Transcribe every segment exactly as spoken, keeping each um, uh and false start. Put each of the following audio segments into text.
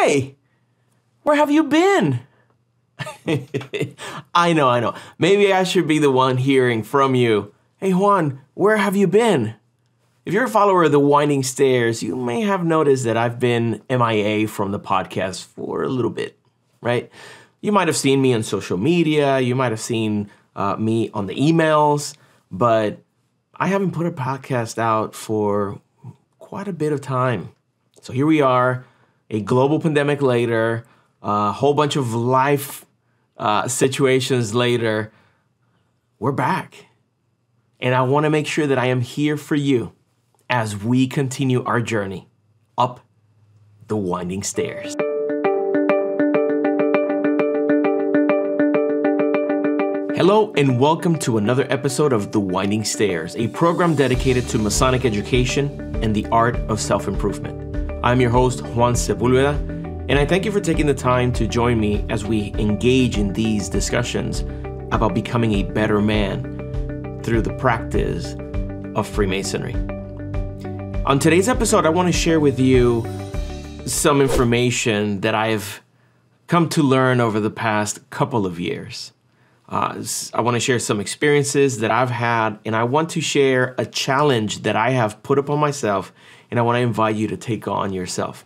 hey, where have you been? I know, I know. Maybe I should be the one hearing from you. Hey, Juan, where have you been? If you're a follower of The Winding Stairs, you may have noticed that I've been M I A from the podcast for a little bit, right? You might have seen me on social media. You might have seen uh, me on the emails, but I haven't put a podcast out for quite a bit of time. So here we are, a global pandemic later, a whole bunch of life uh, situations later. We're back. And I want to make sure that I am here for you as we continue our journey up the winding stairs. Hello and welcome to another episode of The Winding Stairs, a program dedicated to Masonic education and the art of self-improvement. I'm your host, Juan Sepulveda, and I thank you for taking the time to join me as we engage in these discussions about becoming a better man through the practice of Freemasonry. On today's episode, I want to share with you some information that I've come to learn over the past couple of years. Uh, I want to share some experiences that I've had, and I want to share a challenge that I have put upon myself, and I want to invite you to take on yourself.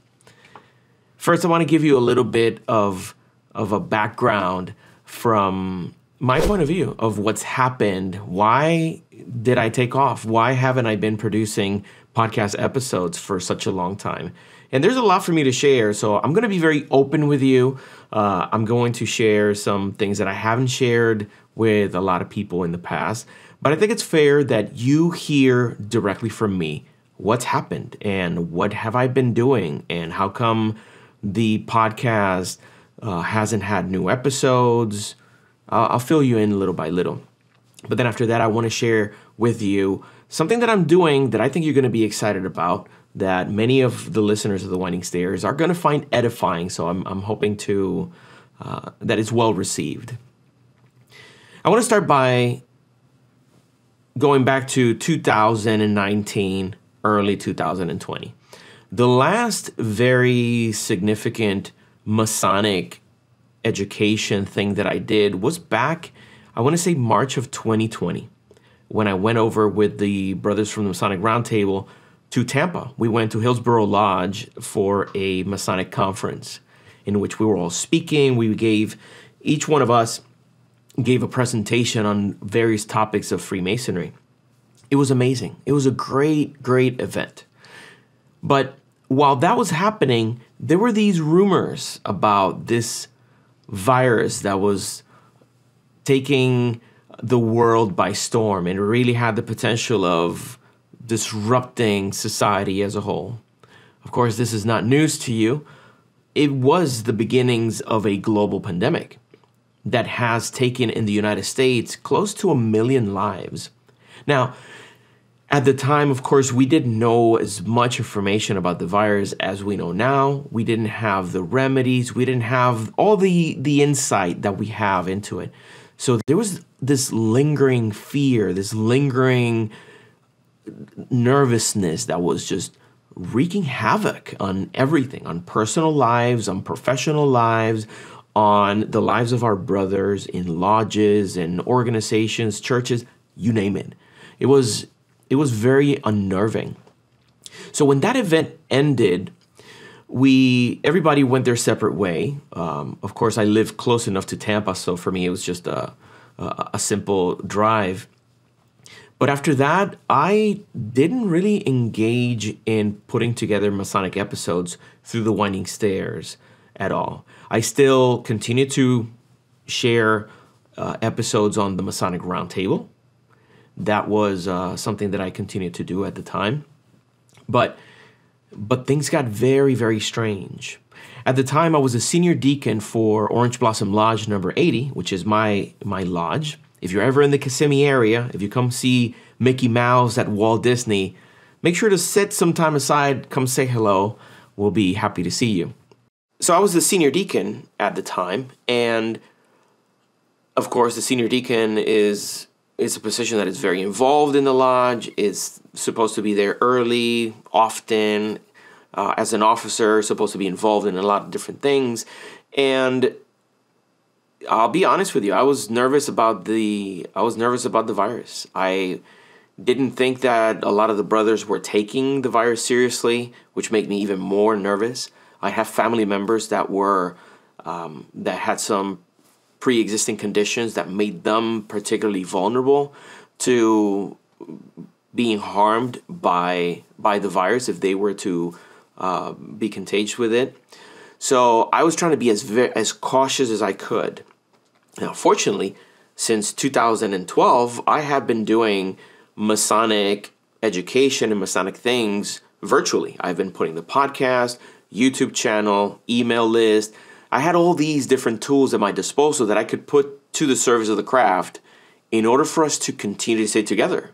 First, I want to give you a little bit of, of a background from my point of view of what's happened. Why did I take off? Why haven't I been producing podcast episodes for such a long time? And there's a lot for me to share, so I'm going to be very open with you. Uh, I'm going to share some things that I haven't shared with a lot of people in the past, but I think it's fair that you hear directly from me what's happened and what have I been doing and how come the podcast uh, hasn't had new episodes. Uh, I'll fill you in little by little. But then after that, I want to share with you something that I'm doing that I think you're going to be excited about, that many of the listeners of The Winding Stairs are going to find edifying, so I'm, I'm hoping to uh, that it's well received. I want to start by going back to two thousand nineteen, early two thousand twenty. The last very significant Masonic education thing that I did was back, I want to say March of twenty twenty, when I went over with the brothers from the Masonic Roundtable to Tampa. We went to Hillsborough Lodge for a Masonic conference in which we were all speaking. We gave, each one of us gave a presentation on various topics of Freemasonry. It was amazing. It was a great, great event. But while that was happening, there were these rumors about this virus that was taking the world by storm, and it really had the potential of disrupting society as a whole. Of course, this is not news to you. It was the beginnings of a global pandemic that has taken in the United States close to a million lives. Now, at the time, of course, we didn't know as much information about the virus as we know now. We didn't have the remedies. We didn't have all the, the insight that we have into it. So there was this lingering fear, this lingering nervousness that was just wreaking havoc on everything, on personal lives, on professional lives, on the lives of our brothers in lodges and organizations, churches, you name it. It was, it was very unnerving. So when that event ended, we, everybody went their separate way. Um, of course, I lived close enough to Tampa, so for me, it was just a, a, a simple drive. But after that, I didn't really engage in putting together Masonic episodes through The Winding Stairs at all. I still continue to share uh, episodes on the Masonic Roundtable. That was uh, something that I continued to do at the time. But, but things got very, very strange. At the time, I was a senior deacon for Orange Blossom Lodge number eighty, which is my, my lodge. If you're ever in the Kissimmee area, if you come see Mickey Mouse at Walt Disney, make sure to set some time aside, come say hello. We'll be happy to see you. So I was the senior deacon at the time, and of course the senior deacon is, is a position that is very involved in the lodge. It's supposed to be there early, often, uh, as an officer, supposed to be involved in a lot of different things. And I'll be honest with you, I was nervous about the I was nervous about the virus. I didn't think that a lot of the brothers were taking the virus seriously, which made me even more nervous. I have family members that were um, that had some pre-existing conditions that made them particularly vulnerable to being harmed by by the virus if they were to uh, be contagious with it. So I was trying to be as very, as cautious as I could. Now, fortunately, since two thousand twelve, I have been doing Masonic education and Masonic things virtually. I've been putting the podcast, YouTube channel, email list. I had all these different tools at my disposal that I could put to the service of the craft in order for us to continue to stay together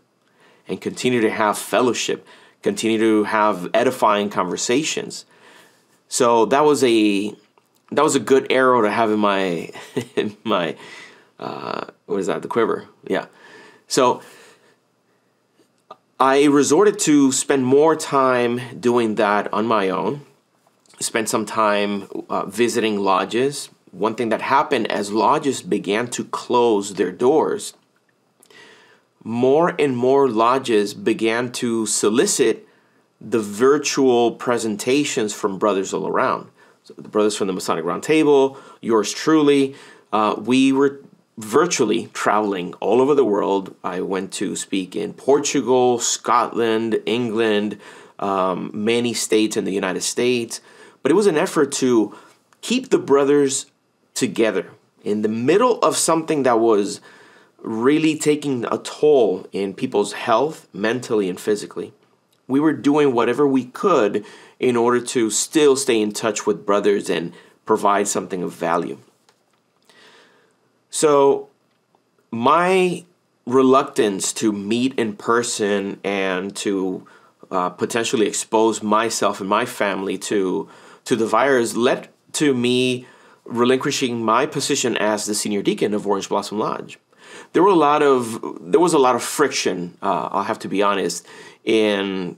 and continue to have fellowship, continue to have edifying conversations. So that was a that was a good arrow to have in my in my uh, what is that, the quiver? Yeah. So I resorted to spend more time doing that on my own. Spent some time uh, visiting lodges. One thing that happened as lodges began to close their doors, more and more lodges began to solicit the virtual presentations from brothers all around. So the brothers from the Masonic Roundtable, yours truly, uh, we were virtually traveling all over the world. I went to speak in Portugal, Scotland, England, um, many states in the United States. But it was an effort to keep the brothers together in the middle of something that was really taking a toll in people's health, mentally and physically. We were doing whatever we could in order to still stay in touch with brothers and provide something of value. So my reluctance to meet in person and to uh, potentially expose myself and my family to to the virus led to me relinquishing my position as the senior deacon of Orange Blossom Lodge. There were a lot of there was a lot of friction. Uh, I'll have to be honest in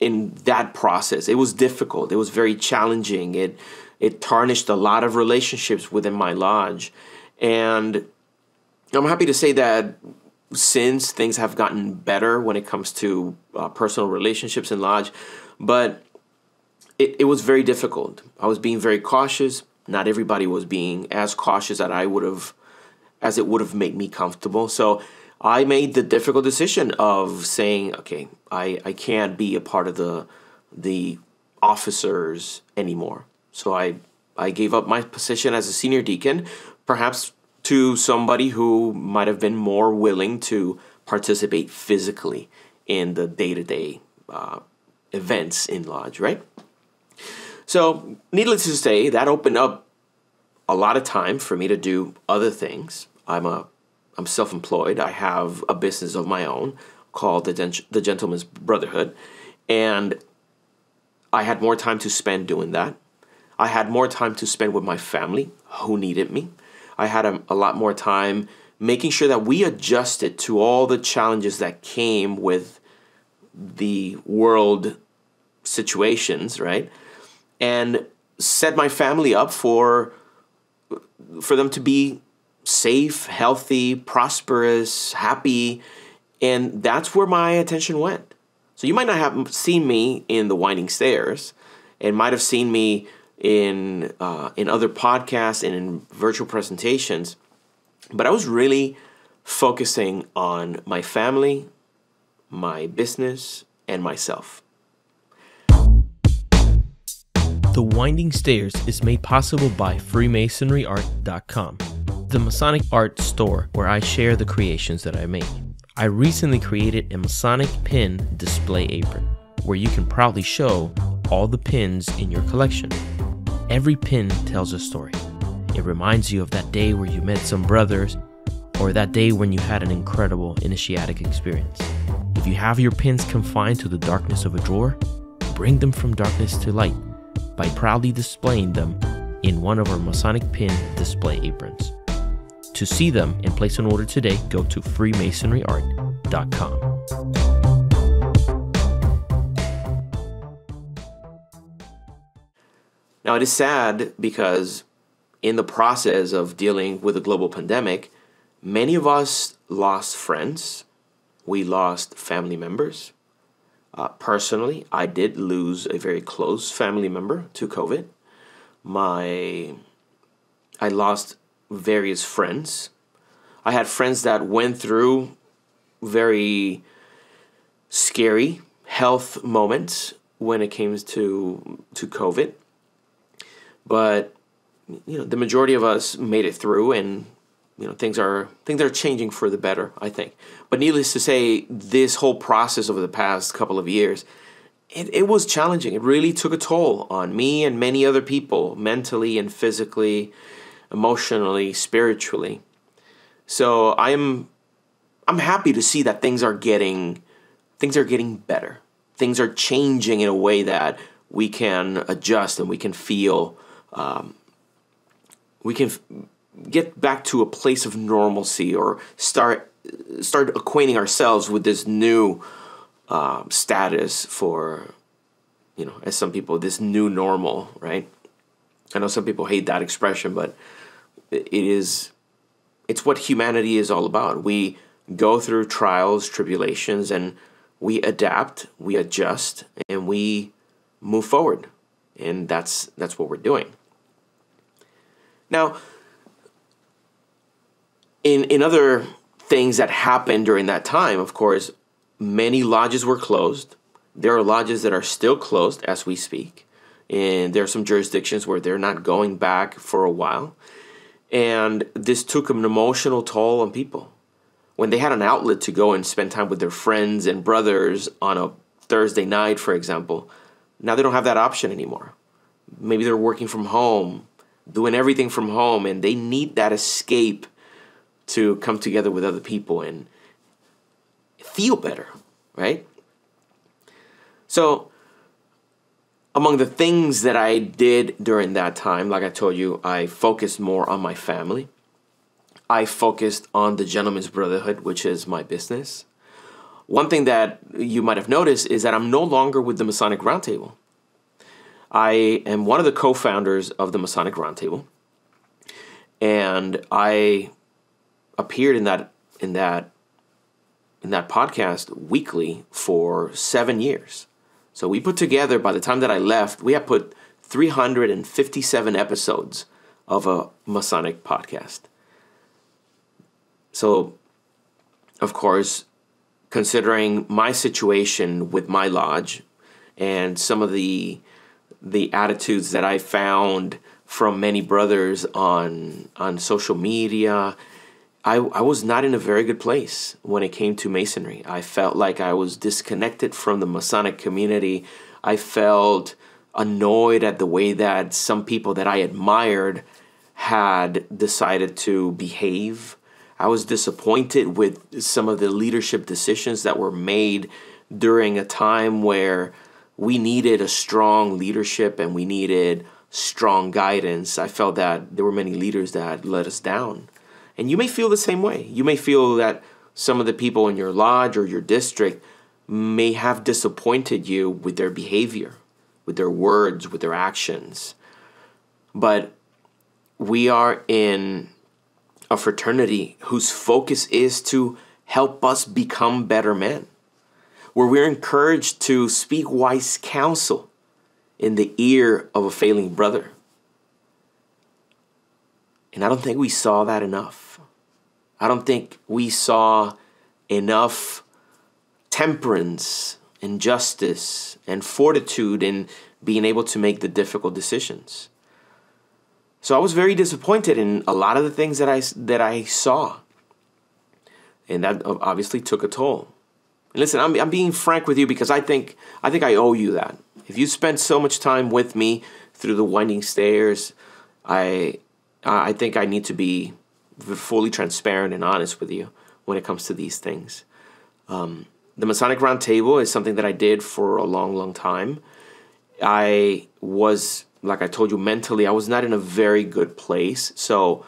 in that process. It was difficult. It was very challenging. It it tarnished a lot of relationships within my lodge, and I'm happy to say that since things have gotten better when it comes to uh, personal relationships in lodge, but. It, it was very difficult. I was being very cautious. Not everybody was being as cautious that I would have, as it would have made me comfortable. So I made the difficult decision of saying, okay, I, I can't be a part of the the officers anymore. So I, I gave up my position as a senior deacon, perhaps to somebody who might have been more willing to participate physically in the day-to-day uh, events in lodge, right? So, needless to say, that opened up a lot of time for me to do other things. I'm a, I'm self-employed. I have a business of my own called the Gen- the Gentleman's Brotherhood, and I had more time to spend doing that. I had more time to spend with my family, who needed me. I had a, a lot more time making sure that we adjusted to all the challenges that came with the world situations, right? And set my family up for, for them to be safe, healthy, prosperous, happy. And that's where my attention went. So you might not have seen me in The Winding Stairs and might have seen me in, uh, in other podcasts and in virtual presentations, but I was really focusing on my family, my business, and myself. The Winding Stairs is made possible by freemasonry art dot com, the Masonic art store where I share the creations that I make. I recently created a Masonic pin display apron where you can proudly show all the pins in your collection. Every pin tells a story. It reminds you of that day where you met some brothers or that day when you had an incredible initiatic experience. If you have your pins confined to the darkness of a drawer, bring them from darkness to light by proudly displaying them in one of our Masonic pin display aprons. To see them and place an order today, go to freemasonry art dot com. Now, it is sad because in the process of dealing with a global pandemic, many of us lost friends. We lost family members. Uh, personally, I did lose a very close family member to COVID. My, I lost various friends. I had friends that went through very scary health moments when it came to to COVID. But you know, the majority of us made it through, and you know, things are things are changing for the better, I think. But needless to say, this whole process over the past couple of years, it, it was challenging. It really took a toll on me and many other people, mentally and physically, emotionally, spiritually. So I'm I'm happy to see that things are getting things are getting better. Things are changing in a way that we can adjust and we can feel um, we can f get back to a place of normalcy, or start start acquainting ourselves with this new uh, status for, you know, as some people, this new normal, right? I know some people hate that expression, but it is it's what humanity is all about. We go through trials, tribulations, and we adapt, we adjust, and we move forward. And that's that's what we're doing. Now, in in other things that happened during that time, of course, many lodges were closed. There are lodges that are still closed as we speak. And there are some jurisdictions where they're not going back for a while. And this took an emotional toll on people. When they had an outlet to go and spend time with their friends and brothers on a Thursday night, for example, now they don't have that option anymore. Maybe they're working from home, doing everything from home, and they need that escape to come together with other people and feel better, right? So among the things that I did during that time, like I told you, I focused more on my family. I focused on the Gentleman's Brotherhood, which is my business. One thing that you might have noticed is that I'm no longer with the Masonic Roundtable. I am one of the co-founders of the Masonic Roundtable, and I appeared in that in that in that podcast weekly for seven years. So we put together, by the time that I left, we had put three hundred fifty-seven episodes of a Masonic podcast. So, of course, considering my situation with my lodge and some of the the attitudes that I found from many brothers on on social media, I, I was not in a very good place when it came to Masonry. I felt like I was disconnected from the Masonic community. I felt annoyed at the way that some people that I admired had decided to behave. I was disappointed with some of the leadership decisions that were made during a time where we needed a strong leadership and we needed strong guidance. I felt that there were many leaders that let us down. And you may feel the same way. You may feel that some of the people in your lodge or your district may have disappointed you with their behavior, with their words, with their actions. But we are in a fraternity whose focus is to help us become better men, where we're encouraged to speak wise counsel in the ear of a failing brother. And I don't think we saw that enough. I don't think we saw enough temperance and justice and fortitude in being able to make the difficult decisions. So I was very disappointed in a lot of the things that I, that I saw. And that obviously took a toll. And listen, I'm, I'm being frank with you because I think, I think I owe you that. If you spent so much time with me through the Winding Stairs, I... I think I need to be fully transparent and honest with you when it comes to these things. Um, the Masonic Roundtable is something that I did for a long, long time. I was, like I told you, mentally, I was not in a very good place. So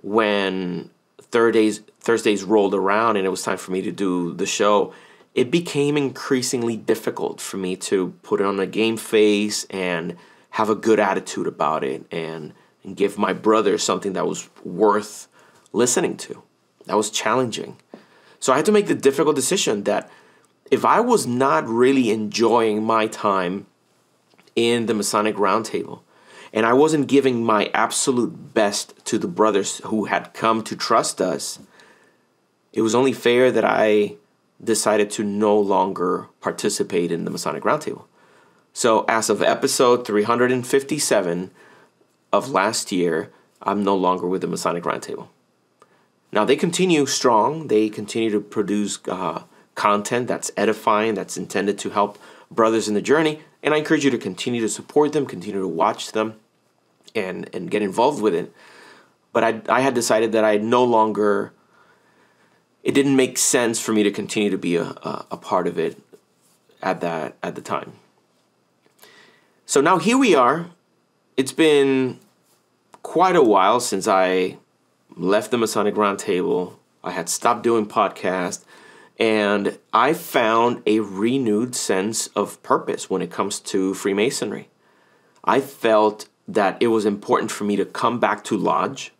when Thursdays, Thursdays rolled around and it was time for me to do the show, it became increasingly difficult for me to put on a game face and have a good attitude about it and, and give my brother something that was worth listening to, that was challenging. So I had to make the difficult decision that if I was not really enjoying my time in the Masonic Roundtable, and I wasn't giving my absolute best to the brothers who had come to trust us, it was only fair that I decided to no longer participate in the Masonic Roundtable. So as of episode three hundred fifty-seven of last year, I'm no longer with the Masonic Roundtable. Now, they continue strong. They continue to produce uh, content that's edifying, that's intended to help brothers in the journey. And I encourage you to continue to support them, continue to watch them, and, and get involved with it. But I, I had decided that I no longer, it didn't make sense for me to continue to be a, a, a part of it at that at the time. So now here we are. It's been quite a while since I left the Masonic Roundtable. I had stopped doing podcasts, and I found a renewed sense of purpose when it comes to Freemasonry. I felt that it was important for me to come back to Lodge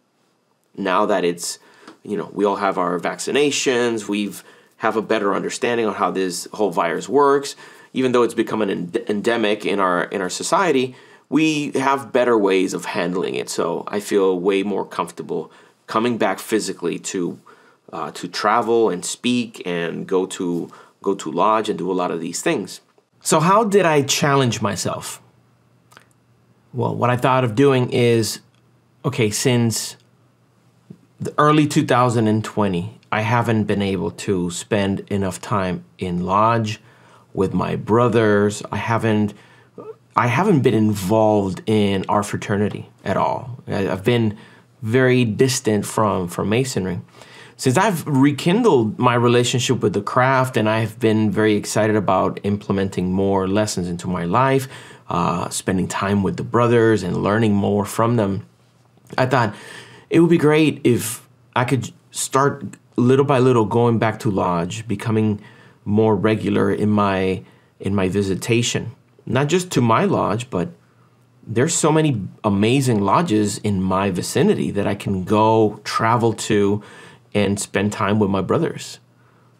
now that it's, you know, we all have our vaccinations, we've have a better understanding on how this whole virus works. Even though it's become an endemic in our in our society, we have better ways of handling it. So I feel way more comfortable coming back physically to uh, to travel and speak and go to go to lodge and do a lot of these things. So how did I challenge myself? Well, what I thought of doing is, okay, since the early two thousand twenty, I haven't been able to spend enough time in lodge with my brothers. I haven't I haven't been involved in our fraternity at all. I've been very distant from, from Masonry. Since I've rekindled my relationship with the craft, and I've been very excited about implementing more lessons into my life, uh, spending time with the brothers and learning more from them, I thought it would be great if I could start little by little going back to Lodge, becoming more regular in my, in my visitation. Not just to my lodge, but there's so many amazing lodges in my vicinity that I can go travel to and spend time with my brothers.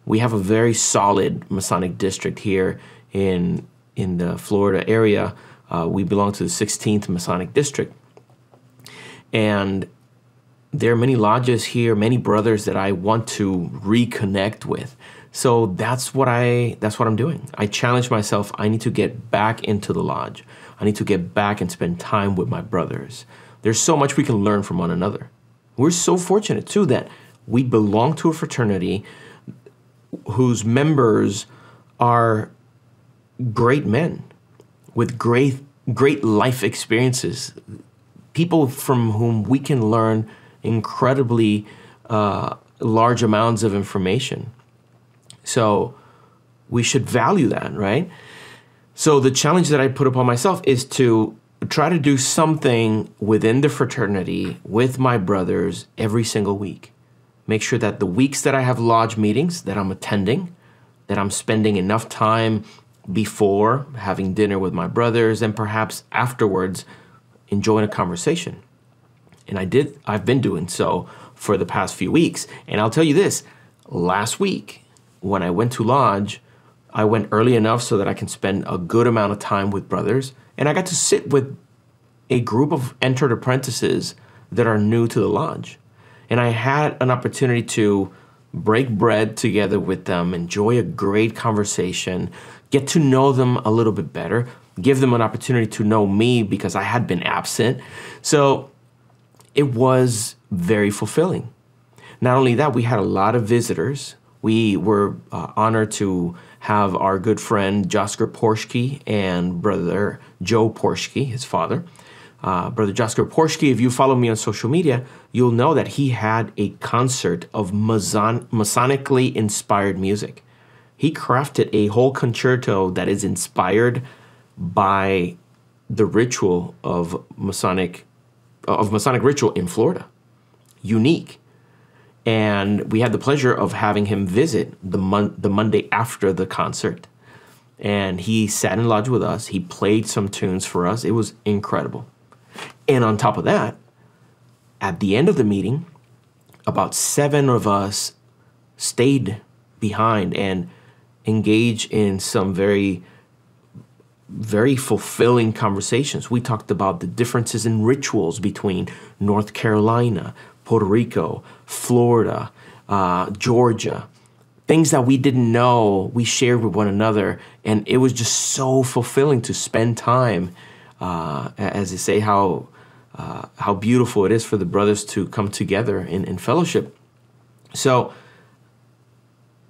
We have a very solid Masonic district here in, in the Florida area. Uh, we belong to the sixteenth Masonic district. And there are many lodges here, many brothers that I want to reconnect with. So that's what I that's what I'm doing. I challenge myself. I need to get back into the lodge. I need to get back and spend time with my brothers. There's so much we can learn from one another. We're so fortunate too that we belong to a fraternity whose members are great men with great great life experiences, people from whom we can learn incredibly uh, large amounts of information. So we should value that, right? So the challenge that I put upon myself is to try to do something within the fraternity with my brothers every single week. Make sure that the weeks that I have lodge meetings, that I'm attending, that I'm spending enough time before having dinner with my brothers and perhaps afterwards enjoying a conversation. And I did, I've been doing so for the past few weeks. And I'll tell you this, last week, when I went to lodge, I went early enough so that I can spend a good amount of time with brothers. And I got to sit with a group of entered apprentices that are new to the lodge. And I had an opportunity to break bread together with them, enjoy a great conversation, get to know them a little bit better, give them an opportunity to know me because I had been absent. So it was very fulfilling. Not only that, we had a lot of visitors. We were uh, honored to have our good friend Jaskier Porschke and brother Joe Porschke, his father. Uh, brother Jaskier Porschke, if you follow me on social media, you'll know that he had a concert of Mason Masonically inspired music. He crafted a whole concerto that is inspired by the ritual of Masonic, of Masonic ritual in Florida. Unique. And we had the pleasure of having him visit the, mon the Monday after the concert. And he sat in lodge with us. He played some tunes for us. It was incredible. And on top of that, at the end of the meeting, about seven of us stayed behind and engaged in some very, very fulfilling conversations. We talked about the differences in rituals between North Carolina, Puerto Rico, Florida, uh, Georgia. Things that we didn't know, we shared with one another, and it was just so fulfilling to spend time. Uh, as they say, how uh, how beautiful it is for the brothers to come together in, in fellowship. So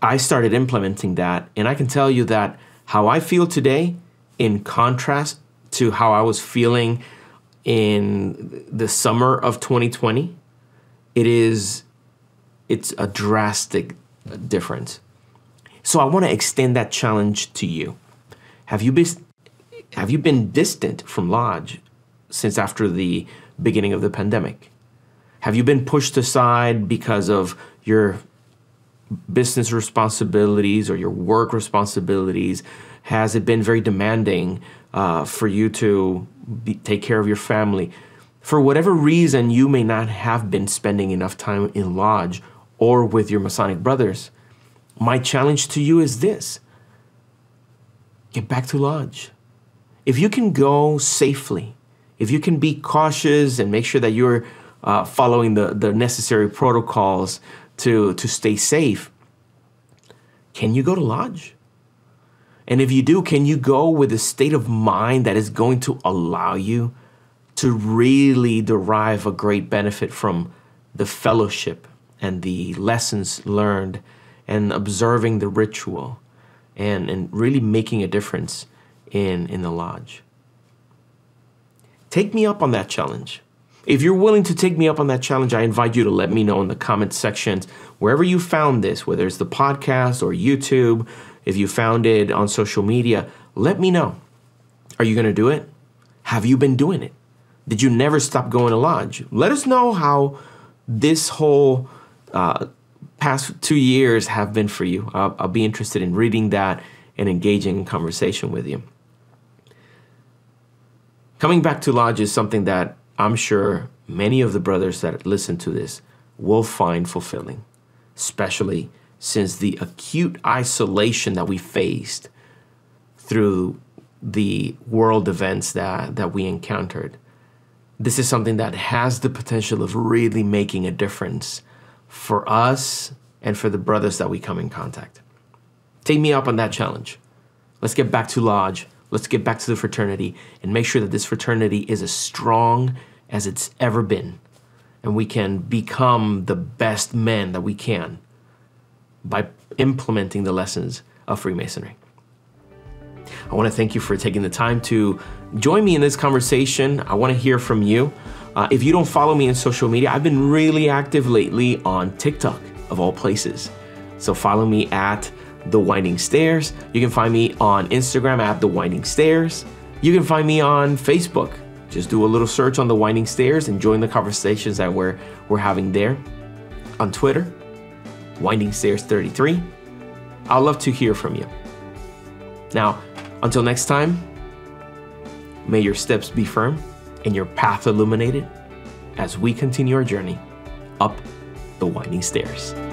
I started implementing that, and I can tell you that how I feel today, in contrast to how I was feeling in the summer of twenty twenty, it is it's a drastic difference. difference. So I want to extend that challenge to you. Have you been have you been distant from lodge since after the beginning of the pandemic? Have you been pushed aside because of your business responsibilities or your work responsibilities? Has it been very demanding uh, for you to be, take care of your family? For whatever reason, you may not have been spending enough time in lodge or with your Masonic brothers. My challenge to you is this: get back to lodge. If you can go safely, if you can be cautious and make sure that you're uh, following the, the necessary protocols to, to stay safe, can you go to lodge? And if you do, can you go with a state of mind that is going to allow you to really derive a great benefit from the fellowship and the lessons learned and observing the ritual and, and really making a difference in, in the lodge? Take me up on that challenge. If you're willing to take me up on that challenge, I invite you to let me know in the comment sections, wherever you found this, whether it's the podcast or YouTube, if you found it on social media, let me know. Are you gonna do it? Have you been doing it? Did you never stop going to lodge? Let us know how this whole Uh, past two years have been for you. I'll, I'll be interested in reading that and engaging in conversation with you. Coming back to lodge is something that I'm sure many of the brothers that listen to this will find fulfilling, especially since the acute isolation that we faced through the world events that, that we encountered. This is something that has the potential of really making a difference for us and for the brothers that we come in contact. Take me up on that challenge. Let's get back to lodge. Let's get back to the fraternity and make sure that this fraternity is as strong as it's ever been, and we can become the best men that we can by implementing the lessons of Freemasonry. I want to thank you for taking the time to join me in this conversation. I want to hear from you. Uh, if you don't follow me in social media, I've been really active lately on TikTok, of all places. So follow me at The Winding Stairs. You can find me on Instagram at The Winding Stairs. You can find me on Facebook. Just do a little search on The Winding Stairs and join the conversations that we're, we're having there. On Twitter, Winding Stairs thirty-three. I'd love to hear from you. Now, until next time, may your steps be firm and your path illuminated as we continue our journey up the winding stairs.